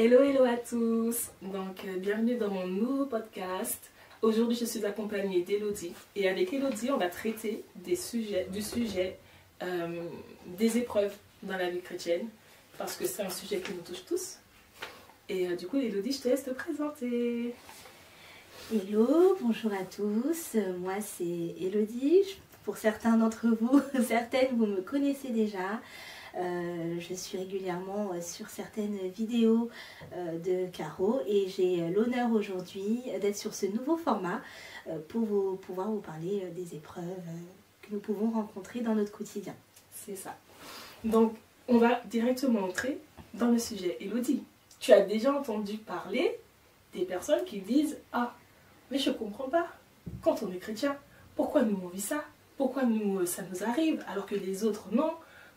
Hello, hello à tous. Donc, bienvenue dans mon nouveau podcast. Aujourd'hui, je suis accompagnée d'Élodie. Et avec Élodie, on va traiter du sujet des épreuves dans la vie chrétienne. Parce que c'est un sujet qui nous touche tous. Et du coup, Élodie, je te laisse te présenter. Hello, bonjour à tous. Moi, c'est Élodie. Pour certains d'entre vous, certaines, vous me connaissez déjà. Je suis régulièrement sur certaines vidéos de Caro et j'ai l'honneur aujourd'hui d'être sur ce nouveau format pour pouvoir vous parler des épreuves que nous pouvons rencontrer dans notre quotidien. C'est ça. Donc, on va directement entrer dans le sujet. Élodie, tu as déjà entendu parler des personnes qui disent « Ah, mais je ne comprends pas, quand on est chrétien, pourquoi nous on vit ça? Pourquoi nous ça nous arrive alors que les autres non ?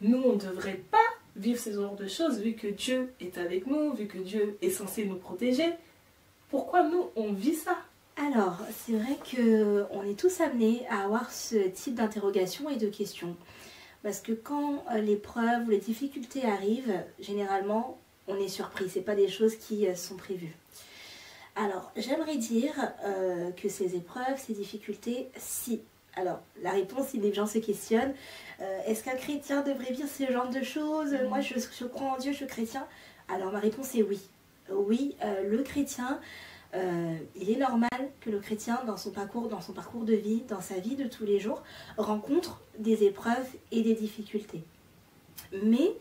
Nous, on ne devrait pas vivre ce genre de choses vu que Dieu est avec nous, vu que Dieu est censé nous protéger. Pourquoi nous, on vit ça ? » Alors, c'est vrai qu'on est tous amenés à avoir ce type d'interrogation et de questions. Parce que quand l'épreuve ou les difficultés arrivent, généralement, on est surpris. Ce n'est pas des choses qui sont prévues. Alors, j'aimerais dire que ces épreuves, ces difficultés, si... Alors, la réponse, si les gens se questionnent, est-ce qu'un chrétien devrait vivre ce genre de choses ? Moi, je crois en Dieu, je suis chrétien. Alors, ma réponse est oui. Oui, le chrétien, il est normal que le chrétien, dans son parcours de vie, dans sa vie de tous les jours, rencontre des épreuves et des difficultés. Mais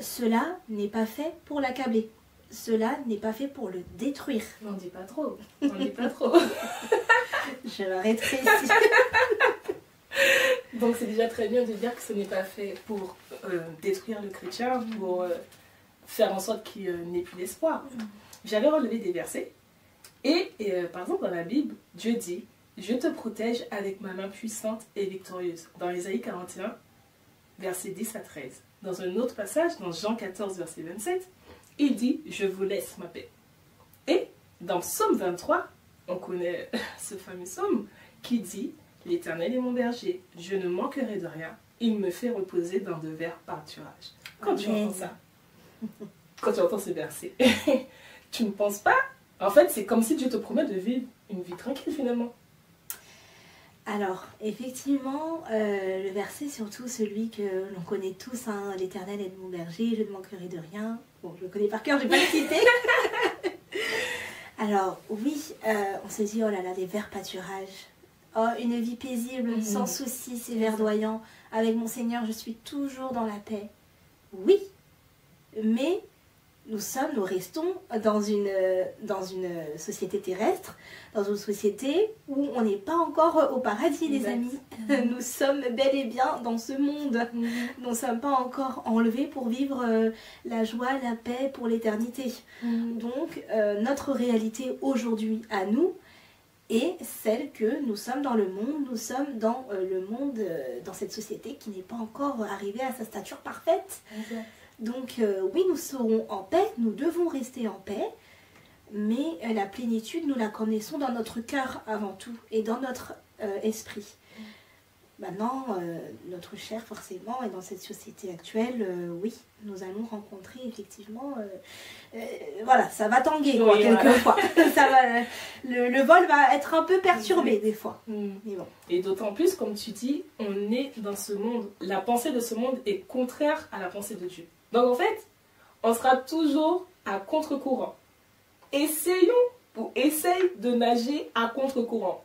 cela n'est pas fait pour l'accabler. Cela n'est pas fait pour le détruire. N'en dis pas trop. N'en dis pas trop. Je m'arrêterai ici. Donc c'est déjà très bien de dire que ce n'est pas fait pour détruire le chrétien, pour faire en sorte qu'il n'ait plus d'espoir. J'avais relevé des versets. Et par exemple dans la Bible, Dieu dit « Je te protège avec ma main puissante et victorieuse » dans Isaïe 41, versets 10 à 13. Dans un autre passage, dans Jean 14, verset 27, il dit « Je vous laisse ma paix ». Et dans psaume 23, on connaît ce fameux psaume qui dit « L'Éternel est mon berger, je ne manquerai de rien, il me fait reposer dans de verts pâturages. » Quand tu entends ça, quand tu entends ce verset, tu ne penses pas? En fait, c'est comme si Dieu te promet de vivre une vie tranquille finalement. Alors, effectivement, le verset, surtout celui que l'on connaît tous, hein, « L'Éternel est mon berger, je ne manquerai de rien ». Bon, je le connais par cœur, je ne vais pas le citer. Alors, oui, on se dit, oh là là, des verts pâturages. Oh, une vie paisible, sans soucis, c'est verdoyant. Avec mon Seigneur, je suis toujours dans la paix. Oui, mais nous restons dans une société terrestre, dans une société où on n'est pas encore au paradis, les amis. Nous sommes bel et bien dans ce monde. Nous ne sommes pas encore enlevés pour vivre la joie, la paix pour l'éternité. Donc, notre réalité aujourd'hui à nous est celle que nous sommes dans le monde. Nous sommes dans le monde, dans cette société qui n'est pas encore arrivée à sa stature parfaite. Exact. Donc oui, nous serons en paix, nous devons rester en paix, mais la plénitude, nous la connaissons dans notre cœur avant tout et dans notre esprit. Maintenant, notre chair forcément, et dans cette société actuelle, oui, nous allons rencontrer effectivement, voilà, ça va tanguer oui, quelquefois. Voilà. Le vol va être un peu perturbé des fois. Mais bon. Et d'autant plus, comme tu dis, on est dans ce monde, la pensée de ce monde est contraire à la pensée de Dieu. Donc en fait, on sera toujours à contre-courant. Essaye de nager à contre-courant.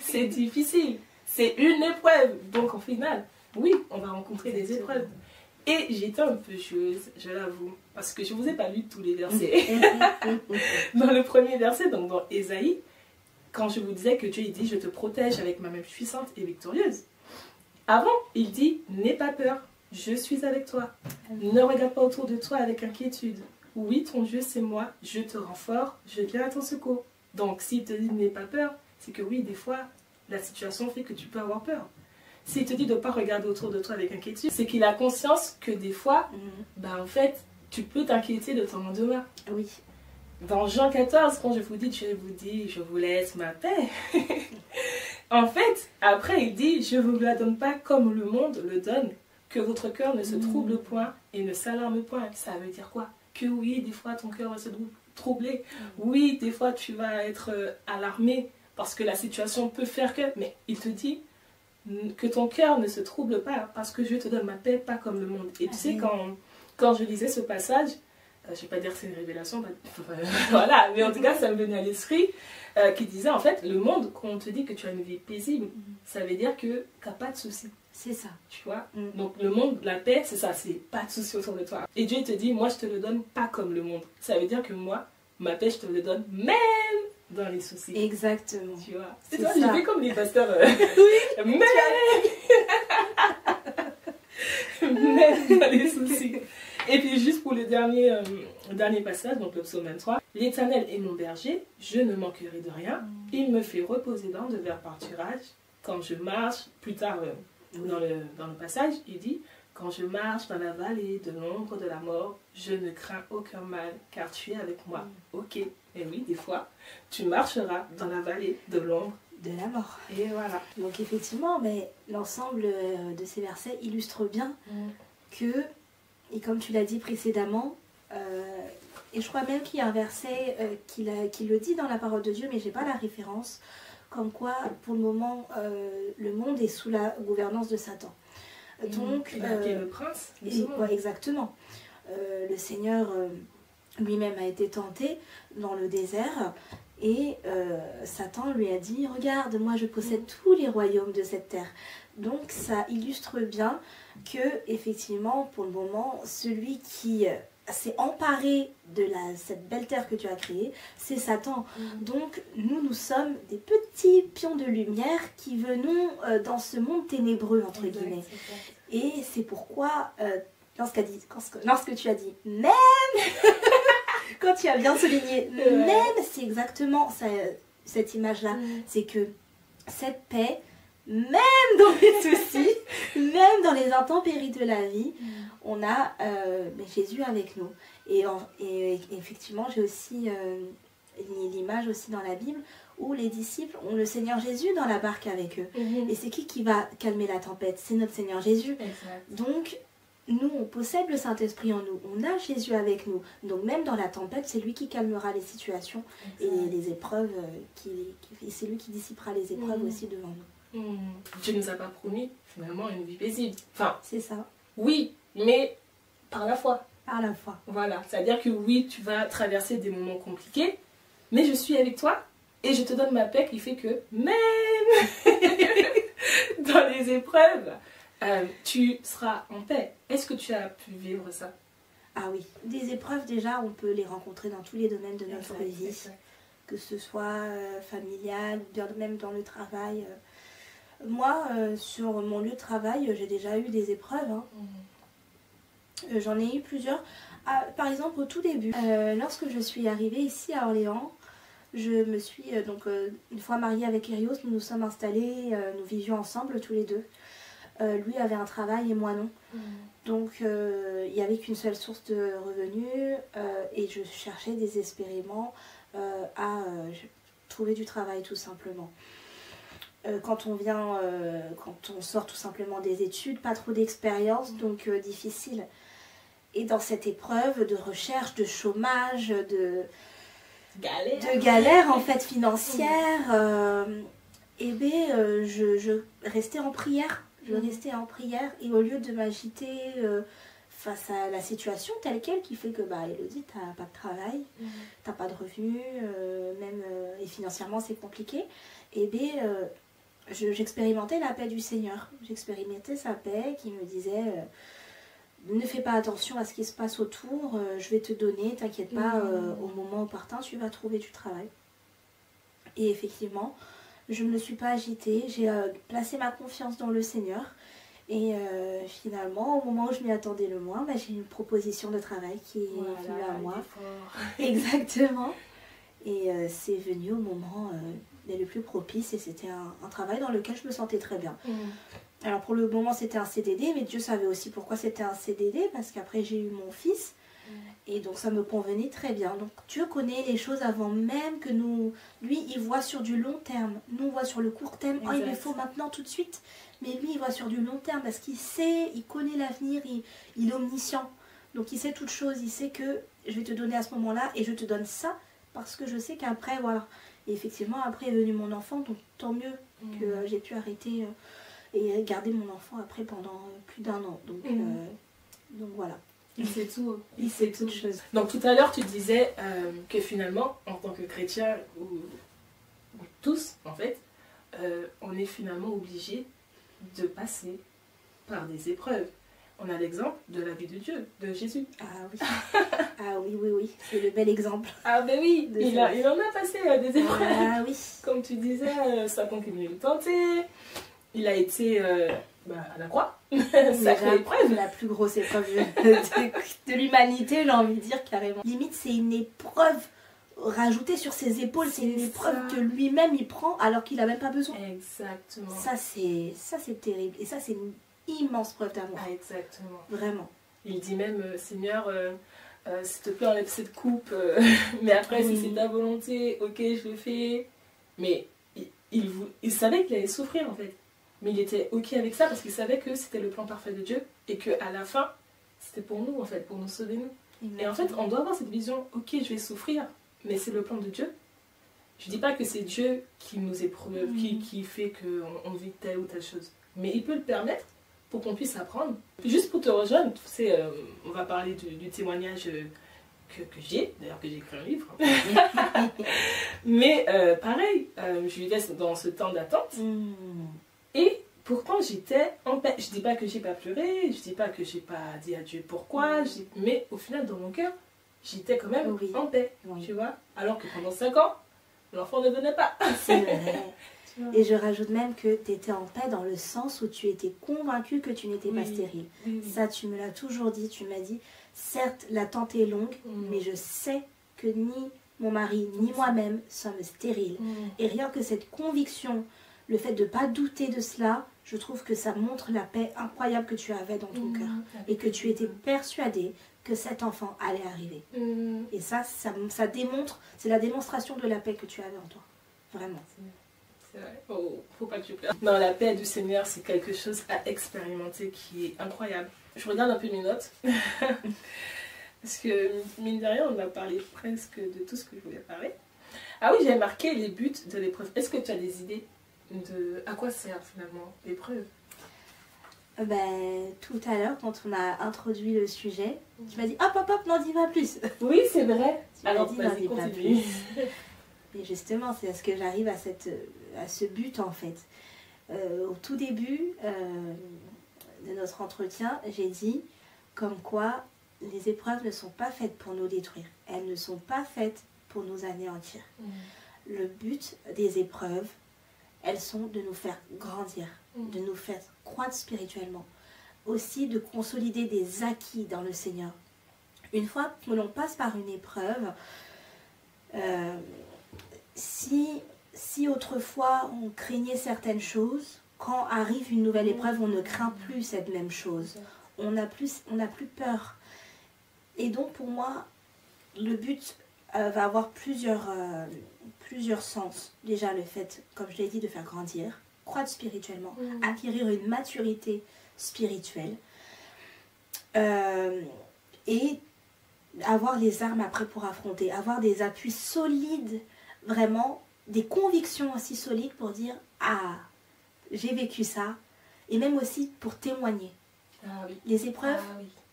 C'est difficile, c'est une épreuve. Donc en final, oui, on va rencontrer des épreuves. Et j'étais un peu chieuse, je l'avoue, parce que je ne vous ai pas lu tous les versets. Dans le premier verset, donc dans Ésaïe, quand je vous disais que Dieu il dit « Je te protège avec ma main puissante et victorieuse », avant, il dit « N'aie pas peur. Je suis avec toi. Ne regarde pas autour de toi avec inquiétude. Oui, ton Dieu, c'est moi. Je te rends fort. Je viens à ton secours. » Donc, s'il te dit « n'aie pas peur », c'est que oui, des fois, la situation fait que tu peux avoir peur. S'il te dit de ne pas regarder autour de toi avec inquiétude, c'est qu'il a conscience que des fois, en fait, tu peux t'inquiéter de ton lendemain. Oui. Dans Jean 14, quand je vous dis « je vous laisse ma paix », en fait, après, il dit « je ne vous la donne pas comme le monde le donne ». Que votre cœur ne se trouble point et ne s'alarme point. Ça veut dire quoi? que oui, des fois ton cœur va se troubler, oui, des fois tu vas être alarmé parce que la situation peut faire que, mais il te dit que ton cœur ne se trouble pas parce que je te donne ma paix, pas comme le monde. Et tu sais, quand je lisais ce passage, je ne vais pas dire que c'est une révélation, voilà, mais en tout cas ça me venait à l'esprit, qui disait en fait, le monde, quand on te dit que tu as une vie paisible, ça veut dire que tu n'as pas de soucis. C'est ça. Tu vois, donc le monde, la paix, c'est ça, c'est pas de soucis autour de toi. Et Dieu te dit, moi je te le donne pas comme le monde. Ça veut dire que moi, ma paix, je te le donne même dans les soucis. Exactement. Tu vois, c'est toi, j'ai fait comme les pasteurs. Oui, même. Même dans les soucis. Et puis juste pour le dernier, dernier passage, donc le psaume 23. L'Éternel est mon berger, je ne manquerai de rien. Il me fait reposer dans de verts pâturages. Quand je marche, plus tard dans le passage, il dit « Quand je marche dans la vallée de l'ombre de la mort, je ne crains aucun mal, car tu es avec moi. » Ok, et oui, des fois, tu marcheras dans la vallée de l'ombre de la mort. Et voilà. Donc effectivement, mais l'ensemble de ces versets illustre bien que, et comme tu l'as dit précédemment, et je crois même qu'il y a un verset qui le dit dans la parole de Dieu, mais je n'ai pas la référence, comme quoi, pour le moment, le monde est sous la gouvernance de Satan. Donc, il est le prince. Ouais, exactement. Le Seigneur lui-même a été tenté dans le désert et Satan lui a dit « Regarde, moi je possède tous les royaumes de cette terre. » Donc ça illustre bien que, effectivement, pour le moment, celui qui s'est emparé de cette belle terre que tu as créée, c'est Satan. Donc nous sommes des petits pions de lumière qui venons dans ce monde ténébreux, entre guillemets. Et c'est pourquoi, lorsque tu as dit « même », quand tu as bien souligné « même », c'est exactement ça, cette image-là. C'est que cette paix, même dans les soucis, même dans les intempéries de la vie, on a Jésus avec nous. Et effectivement, j'ai aussi l'image aussi dans la Bible où les disciples ont le Seigneur Jésus dans la barque avec eux. Et c'est qui va calmer la tempête? C'est notre Seigneur Jésus. Exact. Donc, nous, on possède le Saint-Esprit en nous. On a Jésus avec nous. Donc, même dans la tempête, c'est lui qui calmera les situations. Exact. Et les épreuves. C'est lui qui dissipera les épreuves aussi devant nous. Dieu nous a pas promis finalement une vie paisible. Enfin, c'est ça. Oui, mais par la foi. Par la foi. Voilà, c'est-à-dire que oui, tu vas traverser des moments compliqués, mais je suis avec toi et je te donne ma paix qui fait que même dans les épreuves, tu seras en paix. Est-ce que tu as pu vivre ça? Ah oui, des épreuves déjà, on peut les rencontrer dans tous les domaines de notre vie, que ce soit familial, même dans le travail. Moi, sur mon lieu de travail, j'ai déjà eu des épreuves. J'en ai eu plusieurs. Ah, par exemple, au tout début, lorsque je suis arrivée ici à Orléans, je me suis, une fois mariée avec Erios, nous nous sommes installés, nous vivions ensemble tous les deux. Lui avait un travail et moi non. Donc, il n'y avait qu'une seule source de revenus et je cherchais désespérément à trouver du travail tout simplement. Quand on sort tout simplement des études, pas trop d'expérience, donc difficile. Et dans cette épreuve de recherche, de chômage, de galère en fait financière, je restais en prière. Je restais en prière et au lieu de m'agiter face à la situation telle quelle qui fait que Élodie, t'as pas de travail, t'as pas de revenus, et financièrement c'est compliqué, j'expérimentais la paix du Seigneur. J'expérimentais sa paix qui me disait ne fais pas attention à ce qui se passe autour, je vais te donner, t'inquiète pas, au moment opportun tu vas trouver du travail. Et effectivement, je ne me suis pas agitée, j'ai placé ma confiance dans le Seigneur. Et finalement, au moment où je m'y attendais le moins, j'ai une proposition de travail qui est venue à moi. Exactement. Et c'est venu au moment le plus propice et c'était un travail dans lequel je me sentais très bien. Alors pour le moment c'était un CDD, mais Dieu savait aussi pourquoi c'était un CDD, parce qu'après j'ai eu mon fils et donc ça me convenait très bien. Donc Dieu connaît les choses avant même que nous. Lui il voit sur du long terme, nous on voit sur le court terme. Oh, il me faut maintenant tout de suite, mais lui il voit sur du long terme parce qu'il sait, il connaît l'avenir, il est omniscient. Donc il sait toutes choses, il sait que je vais te donner à ce moment-là et je te donne ça parce que je sais qu'après, voilà. Et effectivement, après est venu mon enfant, donc tant mieux que j'ai pu arrêter et garder mon enfant après pendant plus d'un an. Donc, donc voilà. C'est tout. C'est toute chose. Donc tout à l'heure, tu disais que finalement, en tant que chrétien, ou tous en fait, on est finalement obligé de passer par des épreuves. On a l'exemple de la vie de Dieu, de Jésus. Ah oui, ah oui, oui, oui, c'est le bel exemple. Ah ben oui, il en a passé des épreuves. Ah oui. Comme tu disais, Satan qui venait le tenter, il a été à la croix. Sacrée épreuve. La plus grosse épreuve de l'humanité, j'ai envie de dire carrément. Limite, c'est une épreuve rajoutée sur ses épaules, c'est une épreuve que lui-même il prend alors qu'il n'a même pas besoin. Exactement. Ça, c'est terrible. Et ça, c'est une immense preuve d'amour. Ah, exactement. Vraiment. Il dit même, Seigneur, s'il te plaît, enlève cette coupe. Mais après, si c'est ta volonté, ok, je le fais. Mais il savait qu'il allait souffrir, en fait. Mais il était ok avec ça parce qu'il savait que c'était le plan parfait de Dieu et qu'à la fin, c'était pour nous, en fait, pour nous sauver, nous. Et en fait, on doit avoir cette vision, ok, je vais souffrir, mais c'est le plan de Dieu. Je dis pas que c'est Dieu qui nous éprouve, qui fait qu'on vit telle ou telle chose. Mais il peut le permettre pour qu'on puisse apprendre. Juste pour te rejoindre, tu sais, on va parler du témoignage que j'ai, d'ailleurs que j'ai écrit un livre. Mais pareil, je vivais dans ce temps d'attente. Et pourtant j'étais en paix. Je dis pas que j'ai pas pleuré, je dis pas que j'ai pas dit à Dieu pourquoi, mais au final dans mon cœur, j'étais quand même en paix, tu vois. Alors que pendant 5 ans, l'enfant ne venait pas. C'est vrai. Et je rajoute même que tu étais en paix dans le sens où tu étais convaincue que tu n'étais pas stérile. Ça, tu me l'as toujours dit. Tu m'as dit, certes, l'attente est longue, mais je sais que ni mon mari, ni moi-même sommes stériles. Et rien que cette conviction, le fait de ne pas douter de cela, je trouve que ça montre la paix incroyable que tu avais dans ton cœur. Et que tu étais persuadée que cet enfant allait arriver. Et ça, ça démontre, c'est la démonstration de la paix que tu avais en toi. Vraiment. C'est vrai. Oh, faut pas que tu pleures. Non, la paix du Seigneur, c'est quelque chose à expérimenter qui est incroyable. Je regarde un peu mes notes. Parce que, mine de rien, on a parlé presque de tout ce que je voulais parler. Ah oui, j'ai marqué les buts de l'épreuve. Est-ce que tu as des idées de à quoi sert finalement l'épreuve? Ben, tout à l'heure, quand on a introduit le sujet, tu m'as dit, hop, hop, hop, n'en dis pas plus. Oui, c'est vrai. Tu alors, n'en dis pas plus. Et justement, c'est à ce que j'arrive à ce but en fait. Au tout début de notre entretien, j'ai dit comme quoi les épreuves ne sont pas faites pour nous détruire. Elles ne sont pas faites pour nous anéantir. Le but des épreuves, elles sont de nous faire grandir, de nous faire croître spirituellement. Aussi de consolider des acquis dans le Seigneur. Une fois que l'on passe par une épreuve, si autrefois on craignait certaines choses, quand arrive une nouvelle épreuve, on ne craint plus cette même chose. On n'a plus peur. Et donc pour moi, le but va avoir plusieurs sens. Déjà le fait, comme je l'ai dit, de faire grandir, croître spirituellement, acquérir une maturité spirituelle. Et avoir les armes après pour affronter, avoir des appuis solides, vraiment des convictions aussi solides pour dire « Ah, j'ai vécu ça » et même aussi pour témoigner. Ah, oui. Les épreuves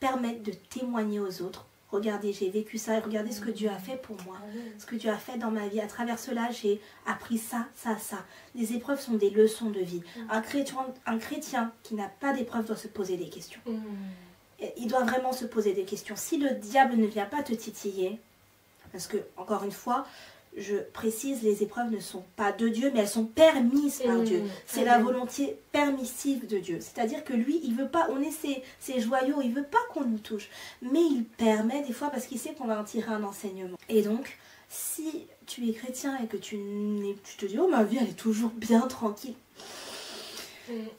permettent de témoigner aux autres. Regardez, j'ai vécu ça, regardez ce que Dieu a fait pour moi, ce que Dieu a fait dans ma vie. À travers cela, j'ai appris ça, ça, ça. Les épreuves sont des leçons de vie. Un chrétien qui n'a pas d'épreuve doit se poser des questions. Il doit vraiment se poser des questions. Si le diable ne vient pas te titiller, parce que, encore une fois, je précise, les épreuves ne sont pas de Dieu, mais elles sont permises par Dieu. C'est la volonté permissive de Dieu. C'est-à-dire que lui, il ne veut pas, on est ses joyaux, il ne veut pas qu'on nous touche. Mais il permet des fois parce qu'il sait qu'on va en tirer un enseignement. Et donc, si tu es chrétien et que tu te dis « Oh, ma vie, elle est toujours bien tranquille »,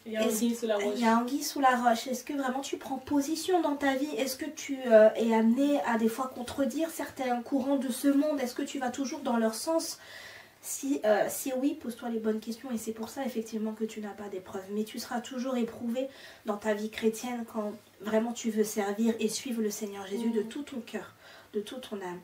il y a anguille sous la roche. Il y a anguille sous la roche. Est-ce que vraiment tu prends position dans ta vie? Est-ce que tu es amené à des fois contredire certains courants de ce monde? Est-ce que tu vas toujours dans leur sens? Si oui, pose-toi les bonnes questions. Et c'est pour ça effectivement que tu n'as pas d'épreuve. Mais tu seras toujours éprouvé dans ta vie chrétienne quand vraiment tu veux servir et suivre le Seigneur Jésus de tout ton cœur, de toute ton âme.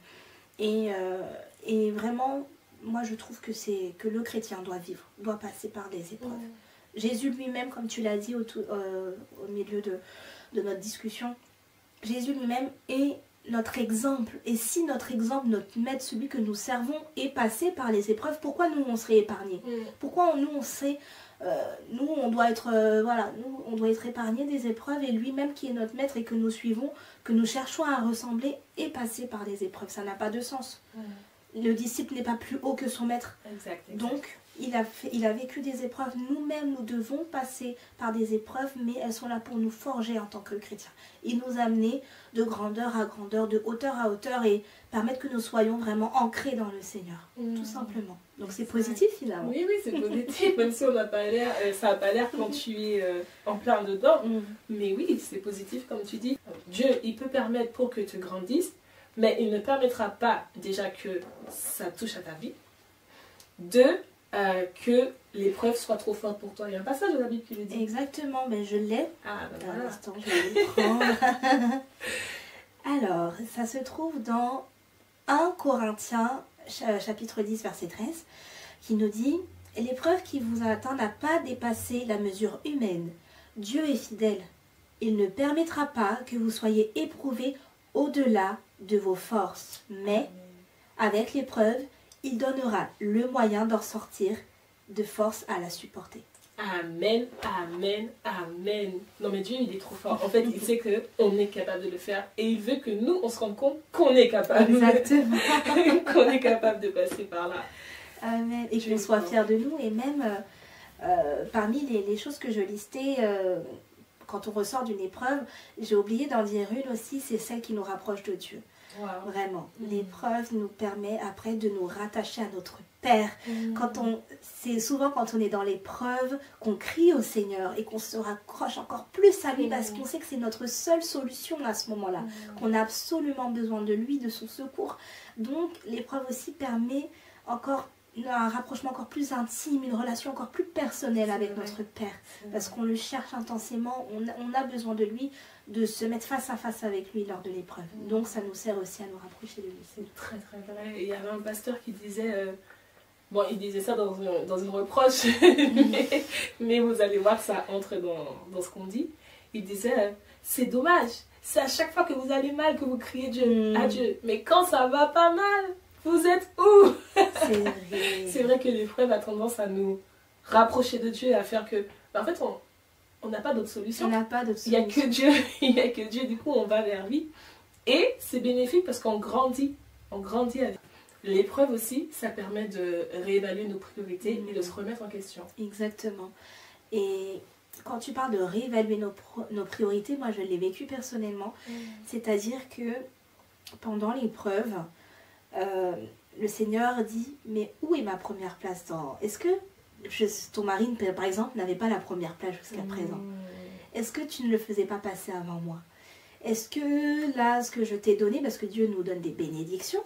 Et vraiment, moi je trouve que c'est que le chrétien doit vivre, doit passer par des épreuves. Mmh. Jésus lui-même, comme tu l'as dit au milieu de notre discussion, Jésus lui-même est notre exemple. Et si notre exemple, notre maître, celui que nous servons, est passé par les épreuves, pourquoi nous on serait épargnés? Mmh. Pourquoi nous on serait... nous on doit être voilà, nous on doit être épargnés des épreuves, et lui-même qui est notre maître et que nous suivons, que nous cherchons à ressembler, est passé par des épreuves. Ça n'a pas de sens. Mmh. Le disciple n'est pas plus haut que son maître. Exact, exact. Donc il a vécu des épreuves. Nous-mêmes, nous devons passer par des épreuves, mais elles sont là pour nous forger en tant que chrétiens et nous amener de grandeur à grandeur, de hauteur à hauteur, et permettre que nous soyons vraiment ancrés dans le Seigneur, tout simplement. Donc c'est positif finalement. Oui, oui, c'est positif, même si on n'a pas l'air, ça n'a pas l'air quand tu es en plein dedans, mais oui, c'est positif comme tu dis. Dieu, il peut permettre pour que tu grandisses, mais il ne permettra pas déjà que ça touche à ta vie, que l'épreuve soit trop forte pour toi. Il y a un passage de la Bible qui le dit. Exactement, mais je l'ai. Ah, ben voilà. À l'instant, je vais le prendre. Alors, ça se trouve dans 1 Corinthiens, chapitre 10, verset 13, qui nous dit « L'épreuve qui vous a atteint n'a pas dépassé la mesure humaine. Dieu est fidèle. Il ne permettra pas que vous soyez éprouvés au-delà de vos forces. Mais, avec l'épreuve, il donnera le moyen d'en sortir de force à la supporter. » Amen, amen, amen. Non mais Dieu, il est trop fort. En fait, il sait qu'on est capable de le faire, et il veut que nous, on se rende compte qu'on est capable. Exactement. Qu'on est capable de passer par là. Amen. Et qu'on soit fiers de nous. Et même parmi les choses que je listais, quand on ressort d'une épreuve, j'ai oublié d'en dire une aussi, c'est celle qui nous rapproche de Dieu. Wow. Vraiment, l'épreuve nous permet après de nous rattacher à notre Père. C'est souvent quand on est dans l'épreuve qu'on crie au Seigneur et qu'on se raccroche encore plus à lui, parce qu'on sait que c'est notre seule solution à ce moment-là, qu'on a absolument besoin de lui, de son secours. Donc l'épreuve aussi permet encore un rapprochement encore plus intime, une relation encore plus personnelle avec notre Père, parce qu'on le cherche intensément, on a besoin de lui, de se mettre face à face avec lui lors de l'épreuve. Donc ça nous sert aussi à nous rapprocher de lui. C'est très très vrai. Et il y avait un pasteur qui disait, bon il disait ça dans une reproche, mais vous allez voir ça entre dans ce qu'on dit. Il disait, c'est dommage, c'est à chaque fois que vous allez mal que vous criez Dieu, à Dieu, mais quand ça va pas mal, vous êtes où? C'est vrai que l'épreuve a tendance à nous rapprocher de Dieu et à faire que... Ben en fait, on n'a pas d'autre solution. On n'a pas d'autre solution. Il n'y a que Dieu, du coup, on va vers lui. Et c'est bénéfique parce qu'on grandit. On grandit avec l'épreuve aussi, ça permet de réévaluer nos priorités et de se remettre en question. Exactement. Et quand tu parles de réévaluer nos priorités, moi, je l'ai vécu personnellement. C'est-à-dire que pendant l'épreuve... le Seigneur dit, mais où est ma première place dans... Est-ce que ton mari, par exemple, n'avait pas la première place jusqu'à présent? Est-ce que tu ne le faisais pas passer avant moi? Est-ce que là, ce que je t'ai donné, parce que Dieu nous donne des bénédictions,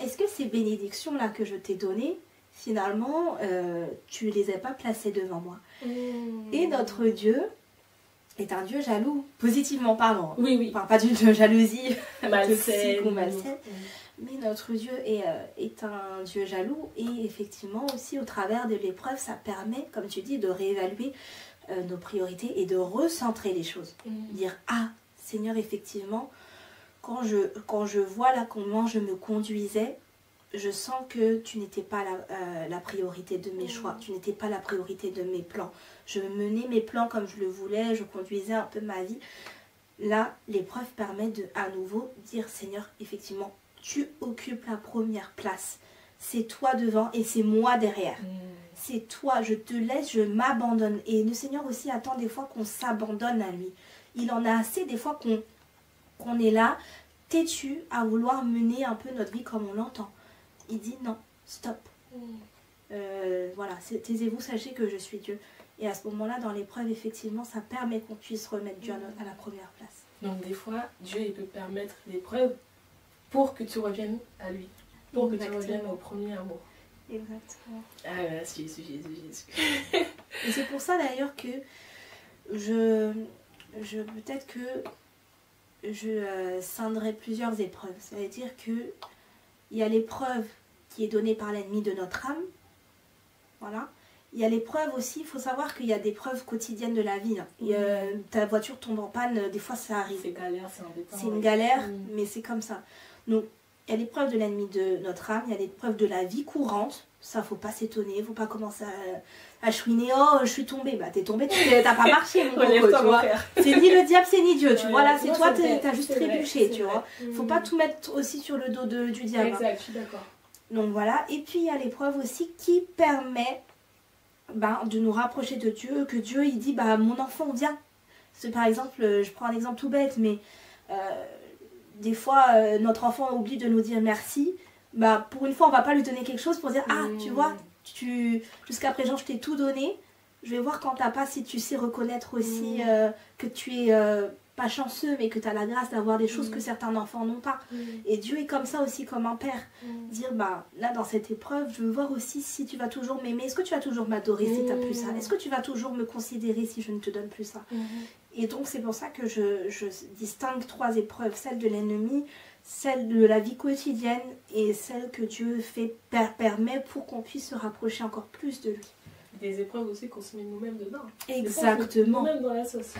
est-ce que ces bénédictions-là que je t'ai données, finalement, tu ne les as pas placées devant moi? Et notre Dieu est un Dieu jaloux, positivement parlant. Oui, oui. Enfin, pas d'une jalousie malsaine ou malsaine. Mais notre Dieu est un Dieu jaloux, et effectivement aussi au travers de l'épreuve, ça permet, comme tu dis, de réévaluer nos priorités et de recentrer les choses. Dire, ah Seigneur, effectivement, quand je vois là comment je me conduisais, je sens que tu n'étais pas la priorité de mes choix, tu n'étais pas la priorité de mes plans. Je menais mes plans comme je le voulais, je conduisais un peu ma vie. Là, l'épreuve permet de à nouveau dire, Seigneur, effectivement, tu occupes la première place. C'est toi devant et c'est moi derrière. C'est toi, je te laisse, je m'abandonne. Et le Seigneur aussi attend des fois qu'on s'abandonne à lui. Il en a assez des fois qu'on est là, têtu à vouloir mener un peu notre vie comme on l'entend. Il dit non, stop. Voilà, taisez-vous, sachez que je suis Dieu. Et à ce moment-là, dans l'épreuve, effectivement, ça permet qu'on puisse remettre Dieu à la première place. Donc des fois, Dieu il peut permettre l'épreuve pour que tu reviennes à lui, pour que tu reviennes au premier amour. Exactement. Ah là, Jésus. Et c'est pour ça d'ailleurs que peut-être que je scinderai plusieurs épreuves. Ça veut dire qu'il y a l'épreuve qui est donnée par l'ennemi de notre âme. Voilà. Il y a l'épreuve aussi, il faut savoir qu'il y a des preuves quotidiennes de la vie. Hein. Mmh. Ta voiture tombe en panne, des fois ça arrive. C'est galère, c'est embêtant. C'est une galère, mais c'est comme ça. Donc, il y a l'épreuve de l'ennemi de notre âme, il y a l'épreuve de la vie courante. Ça, faut pas s'étonner, il ne faut pas commencer à chouiner. Oh, je suis tombée. Bah, t'es tombée, t'as pas marché, mon gros. C'est ni le diable, c'est ni Dieu. Tu vois, là, c'est toi, t'as juste trébuché. Tu vois, faut pas tout mettre aussi sur le dos du diable. Exact, hein. Je suis d'accord. Donc voilà. Et puis, il y a l'épreuve aussi qui permet de nous rapprocher de Dieu. Que Dieu, il dit, mon enfant, viens. C'est par exemple, je prends un exemple tout bête, mais des fois, notre enfant oublie de nous dire merci. Pour une fois, on ne va pas lui donner quelque chose pour dire « Ah, tu vois, jusqu'à présent, je t'ai tout donné. Je vais voir quand t'as pas, si tu sais reconnaître aussi que tu es pas chanceux, mais que tu as la grâce d'avoir des choses que certains enfants n'ont pas. Et Dieu est comme ça aussi, comme un père. Dire, là, dans cette épreuve, je veux voir aussi si tu vas toujours m'aimer. Est-ce que tu vas toujours m'adorer si tu n'as plus ça? Est-ce que tu vas toujours me considérer si je ne te donne plus ça? Et donc, c'est pour ça que je distingue trois épreuves. Celle de l'ennemi, celle de la vie quotidienne et celle que Dieu permet pour qu'on puisse se rapprocher encore plus de lui. Des épreuves aussi qu'on se met nous-mêmes dedans. Exactement. Nous-mêmes dans la sauce.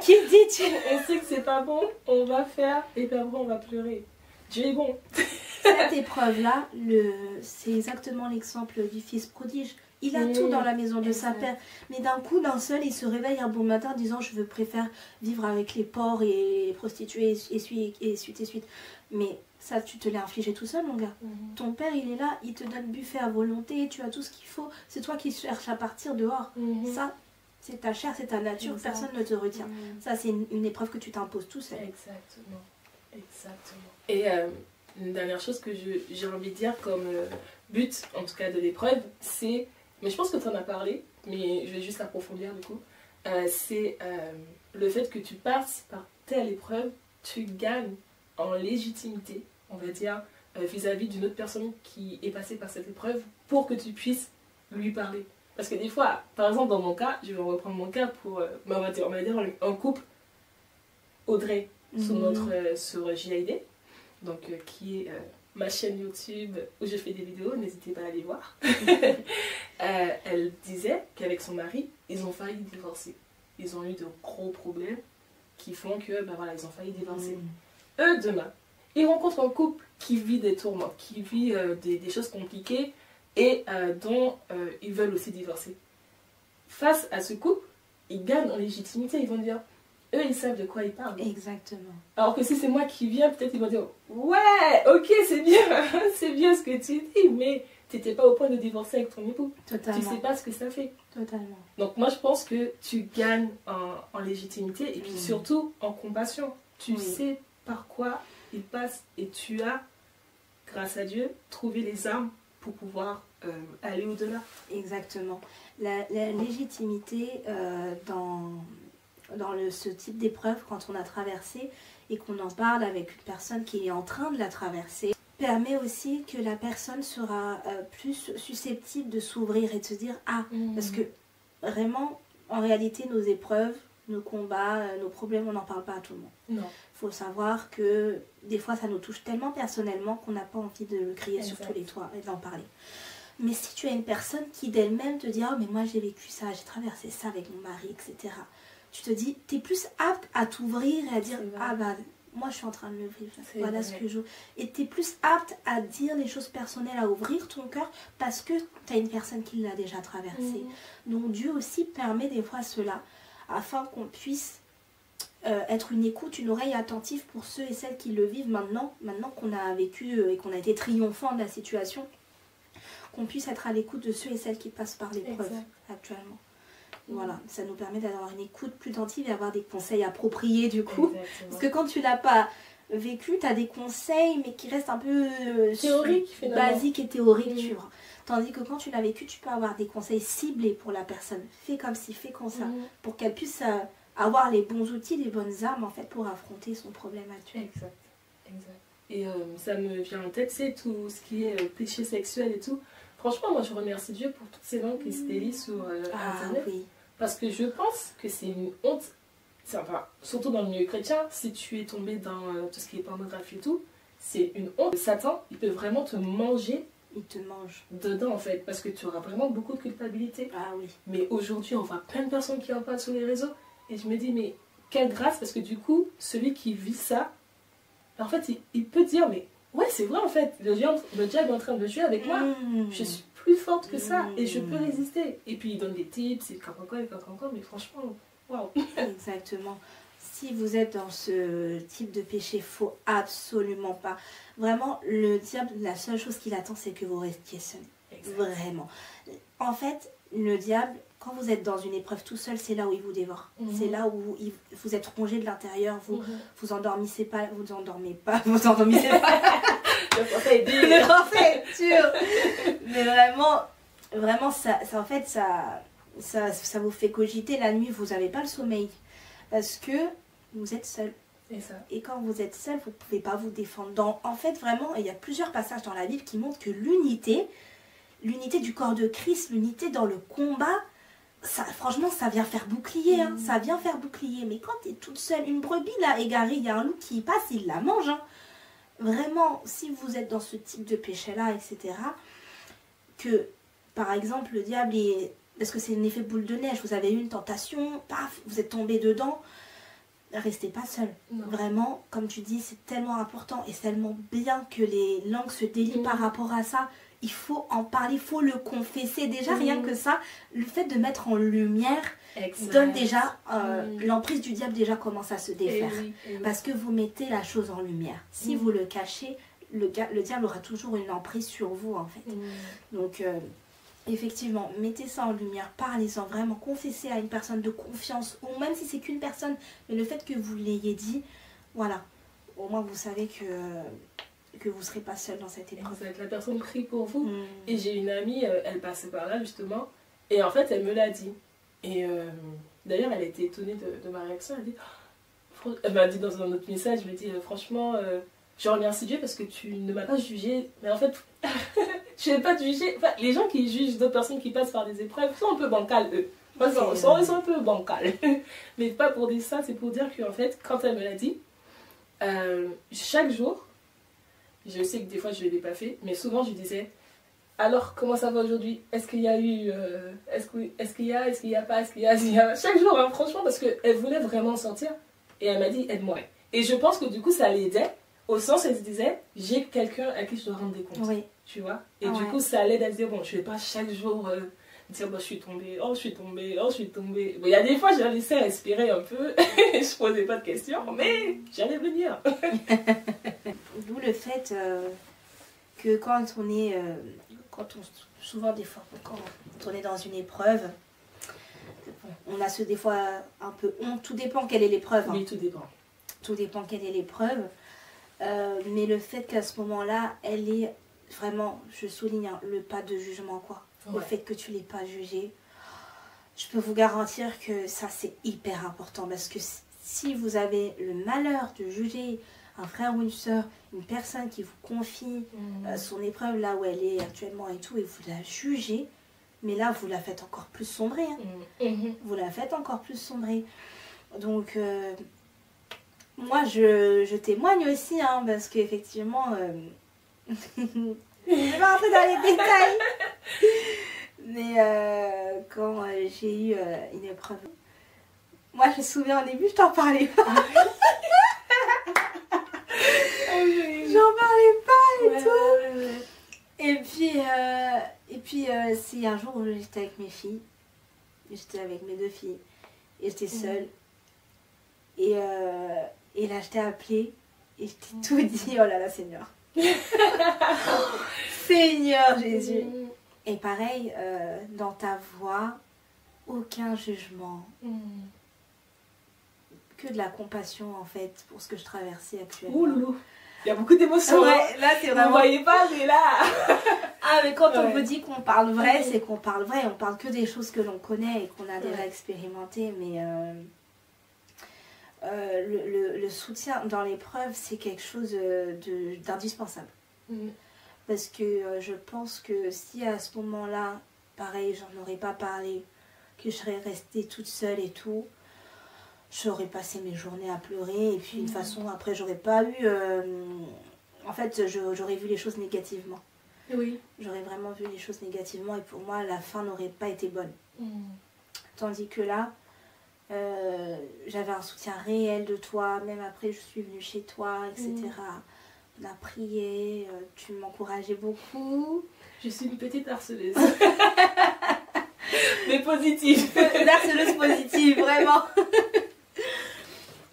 Qui dit-tu? On sait que c'est pas bon, on va faire et puis après on va pleurer. Dieu est bon. Cette épreuve-là, c'est exactement l'exemple du fils prodige. Il a tout dans la maison de sa mère, mais d'un coup, d'un seul, il se réveille un bon matin en disant « je préfère vivre avec les porcs et les prostituées et suite. » Mais ça, tu te l'es infligé tout seul, mon gars. Ton père, il est là, il te donne buffet à volonté, tu as tout ce qu'il faut. C'est toi qui cherches à partir dehors. Ça, c'est ta chair, c'est ta nature, personne ne te retient. Ça, c'est une épreuve que tu t'imposes tout seul. Exactement, exactement. Et une dernière chose que j'ai envie de dire comme but, en tout cas de l'épreuve, c'est... Mais je pense que tu en as parlé, mais je vais juste approfondir du coup. C'est le fait que tu passes par telle épreuve, tu gagnes en légitimité, on va dire, vis-à-vis d'une autre personne qui est passée par cette épreuve pour que tu puisses lui parler. Parce que des fois, par exemple dans mon cas, je vais reprendre mon cas pour, on va dire en couple, Audrey, sur J.A.I.D., donc qui est... ma chaîne YouTube où je fais des vidéos, n'hésitez pas à aller voir. Elle disait qu'avec son mari, ils ont failli divorcer. Ils ont eu de gros problèmes qui font que, ils ont failli divorcer. Eux, demain, ils rencontrent un couple qui vit des tourments, qui vit des choses compliquées et dont ils veulent aussi divorcer. Face à ce couple, ils gagnent en légitimité, ils vont dire... Eux, ils savent de quoi ils parlent. Exactement. Alors que si c'est moi qui viens, peut-être ils vont dire « Ouais, ok, c'est bien ce que tu dis, mais tu n'étais pas au point de divorcer avec ton époux. » Totalement. Tu ne sais pas ce que ça fait. Totalement. Donc moi, je pense que tu gagnes en légitimité et puis surtout en compassion. Tu sais par quoi ils passent et tu as, grâce à Dieu, trouvé les armes pour pouvoir aller au-delà. Exactement. La légitimité dans ce type d'épreuve, quand on a traversé et qu'on en parle avec une personne qui est en train de la traverser, permet aussi que la personne sera plus susceptible de s'ouvrir et de se dire « Ah !» Parce que vraiment, en réalité, nos épreuves, nos combats, nos problèmes, on n'en parle pas à tout le monde. Il faut savoir que des fois, ça nous touche tellement personnellement qu'on n'a pas envie de le crier sur tous les toits et d'en parler. Mais si tu as une personne qui d'elle-même te dit « Oh, mais moi j'ai vécu ça, j'ai traversé ça avec mon mari, etc. » Tu te dis, tu es plus apte à t'ouvrir et à dire « Ah moi je suis en train de le vivre, voilà ce que je veux. » Et tu es plus apte à dire les choses personnelles, à ouvrir ton cœur parce que tu as une personne qui l'a déjà traversé. Donc Dieu aussi permet des fois cela, afin qu'on puisse être une écoute, une oreille attentive pour ceux et celles qui le vivent maintenant qu'on a vécu et qu'on a été triomphant de la situation, qu'on puisse être à l'écoute de ceux et celles qui passent par l'épreuve actuellement. Voilà, ça nous permet d'avoir une écoute plus attentive et avoir des conseils appropriés du coup. Exactement. Parce que quand tu l'as pas vécu, tu as des conseils mais qui restent un peu basiques et théoriques. Tu vois. Tandis que quand tu l'as vécu, tu peux avoir des conseils ciblés pour la personne. Fais comme ci, fais comme ça. Pour qu'elle puisse avoir les bons outils, les bonnes armes en fait pour affronter son problème actuel. Exact, exact. Et ça me vient en tête, c'est tout ce qui est péché sexuel et tout. Franchement, moi je remercie Dieu pour toutes ces langues qui se délient sur Internet. Parce que je pense que c'est une honte enfin, surtout dans le milieu chrétien, si tu es tombé dans tout ce qui est pornographie et tout, c'est une honte. Satan, il peut vraiment te manger. Il te mange. Dedans en fait, parce que tu auras vraiment beaucoup de culpabilité. Ah oui. Mais aujourd'hui, on voit plein de personnes qui en parlent sur les réseaux. Et je me dis, mais quelle grâce, parce que du coup, celui qui vit ça, en fait, il peut dire, mais ouais, c'est vrai en fait, le diable est en train de jouer avec moi. Je suis plus forte que ça et je peux résister. Et puis il donne des tips, il encore, mais franchement, waouh. Exactement. Si vous êtes dans ce type de péché, faut absolument pas. Vraiment, le diable, la seule chose qu'il attend, c'est que vous restiez seul. Vraiment. En fait, le diable, quand vous êtes dans une épreuve tout seul, c'est là où il vous dévore. C'est là où vous êtes rongé de l'intérieur, vous endormissez pas, vous endormez pas, vous endormissez pas. Le prophète dit, le prophète, sûr. Mais vraiment, vraiment, ça en fait, ça vous fait cogiter la nuit, vous n'avez pas le sommeil. Parce que vous êtes seul. Et quand vous êtes seul, vous ne pouvez pas vous défendre. En fait, vraiment, il y a plusieurs passages dans la Bible qui montrent que l'unité, l'unité du corps de Christ, l'unité dans le combat, ça, franchement, ça vient faire bouclier. Hein, ça vient faire bouclier. Mais quand tu es toute seule, une brebis là, égarée, il y a un loup qui y passe, il la mange. Hein. Vraiment, si vous êtes dans ce type de péché-là, etc., que, par exemple, le diable est... Parce que c'est un effet boule de neige, vous avez eu une tentation, paf, vous êtes tombé dedans. Restez pas seul. Vraiment, comme tu dis, c'est tellement important et tellement bien que les langues se délient par rapport à ça. Il faut en parler, il faut le confesser. Déjà, rien que ça, le fait de mettre en lumière donne déjà... L'emprise du diable déjà commence à se défaire. Parce que vous mettez la chose en lumière. Si vous le cachez, le diable aura toujours une emprise sur vous, en fait. Donc... effectivement, mettez ça en lumière, parlez-en vraiment, confessez à une personne de confiance, ou même si c'est qu'une personne, mais le fait que vous l'ayez dit, voilà, au moins vous savez que vous ne serez pas seul dans cette épreuve. Vous êtes la personne prie pour vous. Et j'ai une amie, elle passait par là justement, et en fait elle me l'a dit. Et d'ailleurs elle était étonnée de ma réaction, elle m'a dit dans un autre message, elle m'a dit franchement... je remercie Dieu parce que tu ne m'as pas jugé, mais en fait, je n'ai pas jugé. Enfin, les gens qui jugent d'autres personnes qui passent par des épreuves sont un peu bancales, eux. Enfin, ils sont un peu bancales. Mais pas pour dire ça, c'est pour dire qu'en fait, quand elle me l'a dit, chaque jour, je sais que des fois je ne l'ai pas fait, mais souvent je disais, alors comment ça va aujourd'hui? Est-ce qu'il y a eu, est-ce qu'il y a, chaque jour, hein, franchement, parce qu'elle voulait vraiment sentir, et elle m'a dit, aide-moi. Et je pense que du coup, ça l'aidait. Au sens où elle se disait, j'ai quelqu'un à qui je dois rendre des comptes, tu vois. Et du coup, ça allait d'aller dire, bon, je ne vais pas chaque jour dire, bon, je suis tombée, oh, je suis tombée, oh, je suis tombée. Bon, il y a des fois, je la laissais respirer un peu, je ne posais pas de questions, mais j'allais venir. D'où le fait que quand on est, souvent des fois, quand on est dans une épreuve, on a des fois un peu honte, tout dépend quelle est l'épreuve. Hein. Oui, tout dépend. Tout dépend quelle est l'épreuve. Mais le fait qu'à ce moment-là, elle est vraiment, je souligne, hein, le pas de jugement, quoi. Le fait que tu ne l'aies pas jugé, je peux vous garantir que ça, c'est hyper important. Parce que si vous avez le malheur de juger un frère ou une sœur, une personne qui vous confie son épreuve là où elle est actuellement et tout, et vous la jugez, mais là, vous la faites encore plus sombrer. Hein. Vous la faites encore plus sombrer. Donc... moi, je témoigne aussi, hein, parce qu'effectivement, je vais pas rentrer dans les détails, mais quand j'ai eu une épreuve, moi je me souviens au début, je t'en parlais pas, j'en parlais pas et tout. Et puis c'est un jour où j'étais avec mes filles, j'étais avec mes deux filles, et j'étais seule, et là, je t'ai appelé et je t'ai tout dit. Oh là là, Seigneur. Seigneur Jésus. Et pareil, dans ta voix, aucun jugement. Que de la compassion, en fait, pour ce que je traversais actuellement. Ouloulou. Il y a beaucoup d'émotions. Là, c'est vraiment... Vous ne voyez pas, mais là... Ah, mais quand on me dit qu'on parle vrai, c'est qu'on parle vrai. On parle que des choses que l'on connaît et qu'on a déjà expérimentées, mais... le soutien dans l'épreuve, c'est quelque chose d'indispensable. Parce que je pense que si à ce moment-là, pareil, j'en aurais pas parlé, que je serais restée toute seule et tout, j'aurais passé mes journées à pleurer et puis de toute façon après j'aurais pas eu... en fait j'aurais vu les choses négativement. Oui. J'aurais vraiment vu les choses négativement et pour moi la fin n'aurait pas été bonne. Tandis que là, j'avais un soutien réel de toi, même après je suis venue chez toi, etc. On a prié, tu m'encourageais beaucoup. Je suis une petite harceleuse. Mais positive. Une harceleuse positive, vraiment.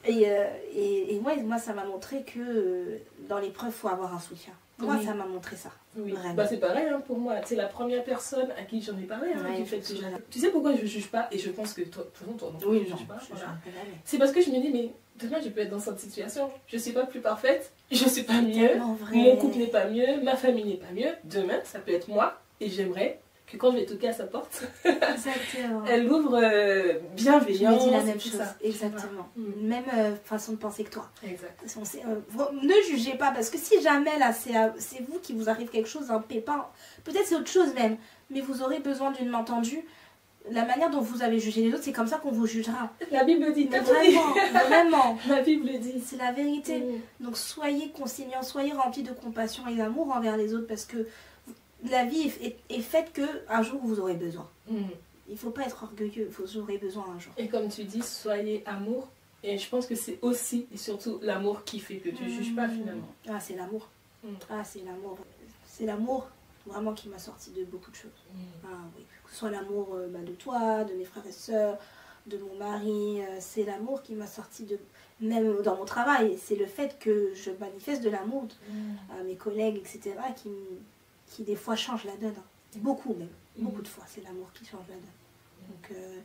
Et moi, ça m'a montré que dans l'épreuve, il faut avoir un soutien. Moi, ça m'a montré ça. Oui. Bah, c'est pareil hein, pour moi. C'est la première personne à qui j'en ai parlé. Hein, ouais, fait que tu sais pourquoi je ne juge pas? Et je pense que toi, de toute façon, toi non, je ne juge pas. Voilà. C'est parce que je me dis, mais demain, je peux être dans cette situation. Je ne suis pas plus parfaite. Je ne suis pas mieux. Mon couple n'est pas mieux. Ma famille n'est pas mieux. Demain, ça peut être moi. Et j'aimerais que quand je vais toquer à sa porte, elle ouvre bienveillante. Je me dis la même chose, ça. Exactement. Même façon de penser que toi. Exact. Ne jugez pas, parce que si jamais là c'est vous qui vous arrive quelque chose, un pépin, peut-être c'est autre chose même, mais vous aurez besoin d'une main tendue. La manière dont vous avez jugé les autres, c'est comme ça qu'on vous jugera. La Bible le dit. Vraiment, vraiment. La Bible le dit. C'est la vérité. Donc soyez consignants, soyez remplis de compassion et d'amour envers les autres, parce que la vie est faite qu'un jour vous aurez besoin. Il ne faut pas être orgueilleux, vous aurez besoin un jour. Et comme tu dis, soyez amour. Et je pense que c'est aussi et surtout l'amour qui fait que tu ne juges pas finalement. Ah, c'est l'amour. Ah, c'est l'amour. C'est l'amour vraiment qui m'a sorti de beaucoup de choses. Ah, oui. Que ce soit l'amour de toi, de mes frères et sœurs, de mon mari. C'est l'amour qui m'a sorti de... Même dans mon travail, c'est le fait que je manifeste de l'amour à mes collègues, etc. qui des fois change la donne, beaucoup même, beaucoup de fois, c'est l'amour qui change la donne. Donc,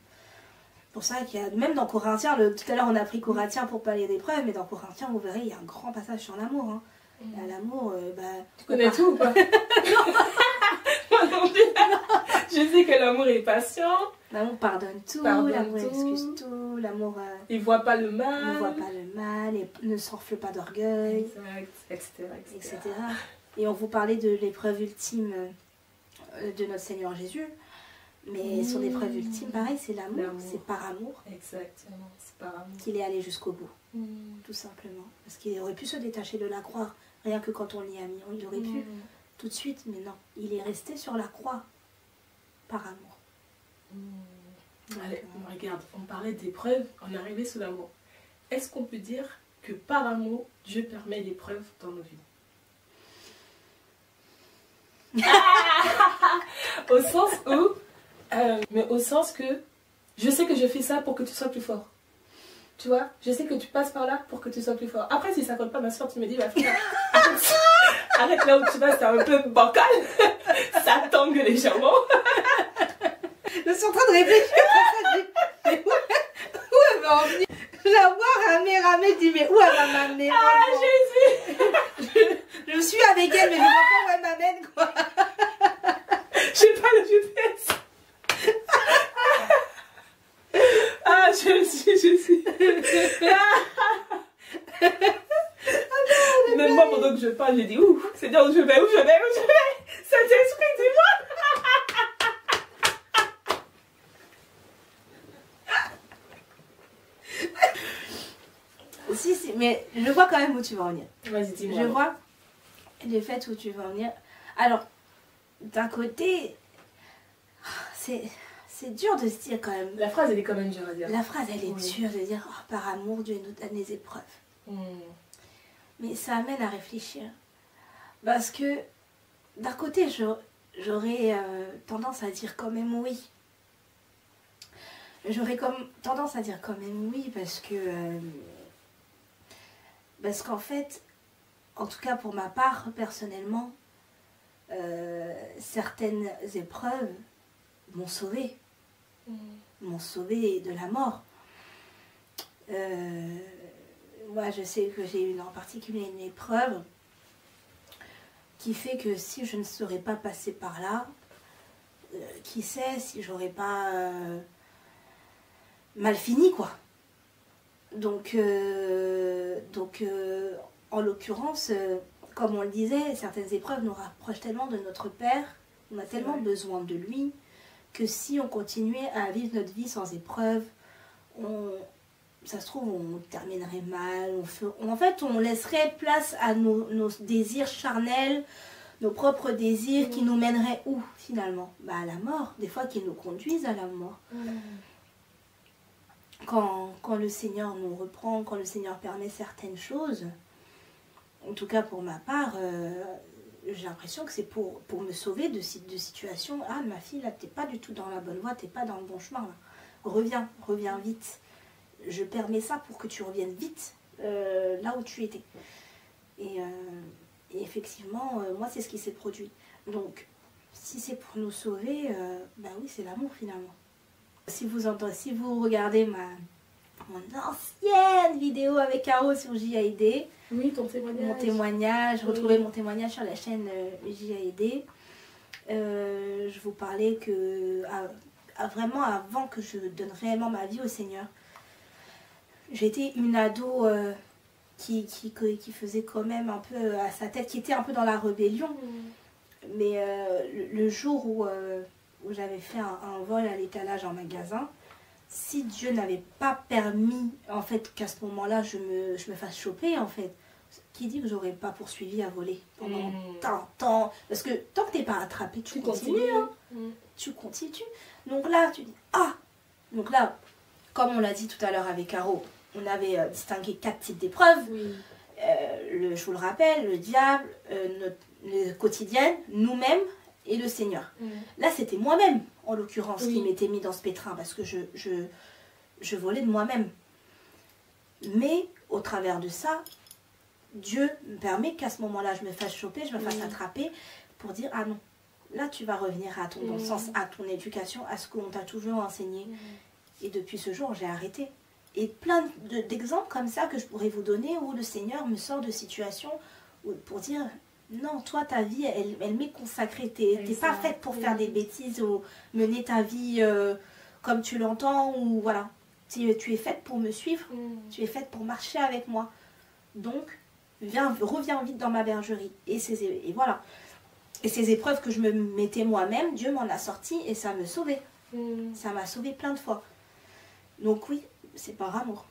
pour ça qu'il y a, même dans Corinthiens, tout à l'heure on a pris Corinthiens pour parler des preuves, mais dans Corinthiens, vous verrez, il y a un grand passage sur l'amour. Hein. L'amour, tu connais tout ou pas? Non, je sais que l'amour est patient. L'amour pardonne tout, l'amour excuse tout, l'amour... il ne voit pas le mal. Il ne voit pas le mal, et ne s'enfle pas d'orgueil, etc. Et on vous parlait de l'épreuve ultime de notre Seigneur Jésus. Mais son épreuve ultime, pareil, c'est l'amour. C'est par amour. Exactement, c'est par amour. Qu'il est allé jusqu'au bout, tout simplement. Parce qu'il aurait pu se détacher de la croix, rien que quand on l'y a mis. Il aurait pu tout de suite, mais non. Il est resté sur la croix, par amour. Donc, allez, regarde, on parlait d'épreuve, on est arrivé sous l'amour. Est-ce qu'on peut dire que par amour, Dieu permet l'épreuve dans nos vies? Au sens où mais au sens que je sais que je fais ça pour que tu sois plus fort, tu vois, je sais que tu passes par là pour que tu sois plus fort. Après si ça colle pas, ma soeur, tu me dis bah, frère, arrête là où tu vas, c'est un peu bancal. Ça tangue légèrement. Je suis en train de réfléchir à ça. Mais où elle va en venir? Je la vois ramer, je dis mais où elle va m'amener? Ah Jésus. Je suis avec elle mais je vois pas où elle m'amène quoi. J'ai pas le GPS. Ah je suis. Même moi pendant que je parle j'ai dit ouh, c'est dire où je vais. Ça t'explique dis-moi. Si mais je vois quand même où tu vas en venir. Vas-y dis-moi. Je vois le fait où tu vas en venir. Alors, d'un côté, c'est dur de se dire quand même. La phrase, elle est quand même dure à dire. La phrase, elle est dure de dire oh, par amour, Dieu nous donne les épreuves. Mais ça amène à réfléchir. Parce que, d'un côté, j'aurais tendance à dire quand même oui. J'aurais tendance à dire quand même oui parce que. Parce qu'en fait. En tout cas, pour ma part, personnellement, certaines épreuves m'ont sauvée. M'ont sauvée de la mort. Moi, je sais que j'ai eu en particulier une épreuve qui fait que si je ne serais pas passée par là, qui sait si j'aurais pas mal fini, quoi. Donc, en l'occurrence, comme on le disait, certaines épreuves nous rapprochent tellement de notre Père, on a tellement besoin de lui, que si on continuait à vivre notre vie sans épreuve, ça se trouve, on terminerait mal, en fait, on laisserait place à nos désirs charnels, nos propres désirs qui nous mèneraient où, finalement? Bah, à la mort, des fois qui nous conduisent à la mort. Quand le Seigneur nous reprend, quand le Seigneur permet certaines choses, en tout cas pour ma part, j'ai l'impression que c'est pour me sauver de situations. Ah, ma fille, là, t'es pas du tout dans la bonne voie, t'es pas dans le bon chemin, là. Reviens vite. Je permets ça pour que tu reviennes vite là où tu étais. Et effectivement, moi, c'est ce qui s'est produit. Donc, si c'est pour nous sauver, ben oui, c'est l'amour, finalement. Si vous regardez mon ancienne vidéo avec Caro sur J.A.I.D. Oui, ton témoignage. Mon témoignage, oui. Retrouvez mon témoignage sur la chaîne J.A.I.D. Je vous parlais que, vraiment avant que je donne réellement ma vie au Seigneur, j'étais une ado qui faisait quand même un peu à sa tête, qui était un peu dans la rébellion. Mais le jour où j'avais fait un vol à l'étalage en magasin, si Dieu n'avait pas permis, en fait, qu'à ce moment-là, je me fasse choper, en fait, qui dit que j'aurais pas poursuivi à voler pendant tant de temps? Parce que tant que t'es pas attrapé, tu continues. Hein. Tu continues. Donc là, tu dis, ah! Donc là, comme on l'a dit tout à l'heure avec Caro, on avait distingué 4 types d'épreuves. Oui. Je vous le rappelle, le diable, le quotidien, nous-mêmes, et le Seigneur. Là, c'était moi-même, en l'occurrence, qui m'était mis dans ce pétrin, parce que je volais de moi-même. Mais, au travers de ça, Dieu me permet qu'à ce moment-là, je me fasse choper, je me fasse attraper, pour dire, ah non, là, tu vas revenir à ton bon sens, à ton éducation, à ce qu'on t'a toujours enseigné. Et depuis ce jour, j'ai arrêté. Et plein d'exemples comme ça que je pourrais vous donner, où le Seigneur me sort de situations pour dire... Non, toi, ta vie, elle m'est consacrée. T'es pas faite pour faire des bêtises ou mener ta vie comme tu l'entends. Ou voilà. Tu es faite pour me suivre. Tu es faite pour marcher avec moi. Donc, reviens vite dans ma bergerie. Et voilà. Et ces épreuves que je me mettais moi-même, Dieu m'en a sorti et ça me sauvait. Ça m'a sauvée plein de fois. Donc oui, c'est par amour.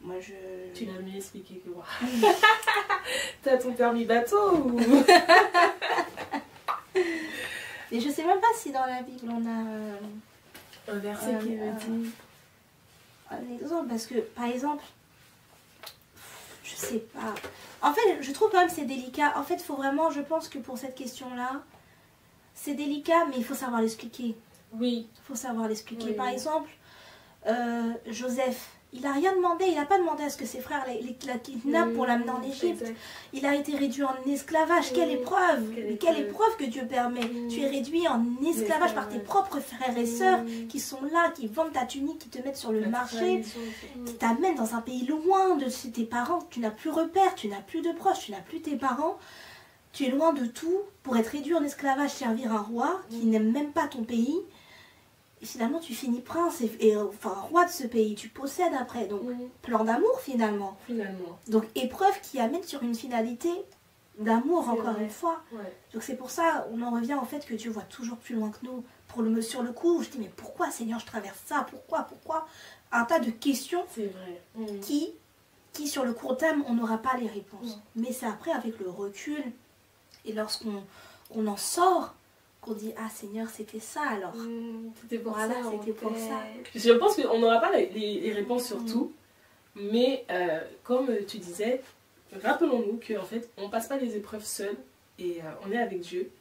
Moi, tu l'as mieux expliqué que moi. T'as ton permis bateau ou... Et je sais même pas si dans la Bible on a un verset qui me dit un exemple, parce que par exemple, je sais pas. En fait, je trouve quand même c'est délicat. En fait, faut vraiment, je pense que pour cette question-là, c'est délicat, mais il faut savoir l'expliquer. Oui. Il faut savoir l'expliquer. Oui. Par exemple, Joseph. Il n'a rien demandé, il n'a pas demandé à ce que ses frères la kidnappent pour l'amener en Égypte. Exact. Il a été réduit en esclavage. Quelle épreuve! Quelle épreuve que Dieu permet! Tu es réduit en esclavage par tes propres frères et sœurs qui sont là, qui vendent ta tunique, qui te mettent sur le marché, qui t'amènent dans un pays loin de chez tes parents. Tu n'as plus repère, tu n'as plus de proches, tu n'as plus tes parents. Tu es loin de tout pour être réduit en esclavage, servir un roi qui n'aime même pas ton pays. Et finalement, tu finis prince, enfin roi de ce pays, tu possèdes après. Donc, plan d'amour finalement. Donc, épreuve qui amène sur une finalité d'amour, encore une fois. Donc, c'est pour ça, on en revient en fait que Dieu voit toujours plus loin que nous. Sur le coup, je dis, mais pourquoi Seigneur, je traverse ça? Pourquoi? Un tas de questions qui, sur le court terme, on n'aura pas les réponses. Mais c'est après, avec le recul, et lorsqu'on en sort, qu'on dit, ah Seigneur, c'était ça alors. C'était pour, voilà, pour ça. Je pense qu'on n'aura pas les réponses sur tout, mais comme tu disais, rappelons-nous qu'en fait, on ne passe pas les épreuves seuls et on est avec Dieu.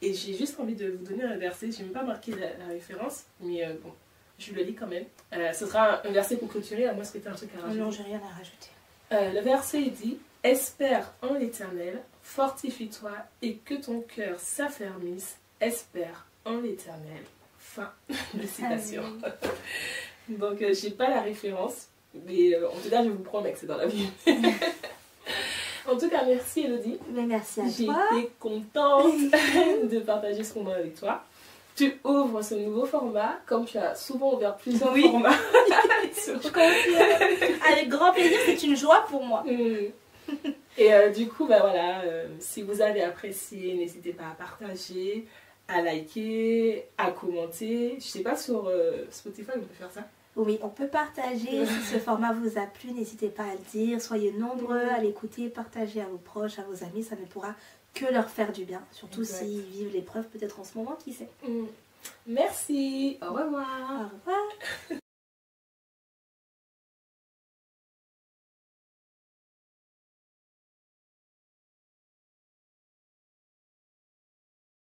Et j'ai juste envie de vous donner un verset, je n'ai même pas marqué la référence, mais bon, je le lis quand même. Ce sera un verset pour clôturer, à moins que tu aies un truc à rajouter. Non, j'ai rien à rajouter. Le verset dit, « Espère en l'Éternel, fortifie-toi et que ton cœur s'affermisse. Espère en l'Éternel. » Fin de citation. Donc, j'ai pas la référence, mais en tout cas, je vous promets que c'est dans la Bible. En tout cas, merci Élodie. Merci à toi. J'ai été contente de partager ce moment avec toi. Tu ouvres ce nouveau format, comme tu as souvent ouvert plusieurs formats. Avec grand plaisir, c'est une joie pour moi. Et du coup, bah voilà, si vous avez apprécié, n'hésitez pas à partager, à liker, à commenter. Je sais pas sur Spotify, on peut faire ça. Oui, on peut partager. Si ce format vous a plu, n'hésitez pas à le dire. Soyez nombreux à l'écouter, partagez à vos proches, à vos amis. Ça ne pourra que leur faire du bien. Surtout s'ils vivent l'épreuve peut-être en ce moment, qui sait. Merci. Au revoir. Au revoir.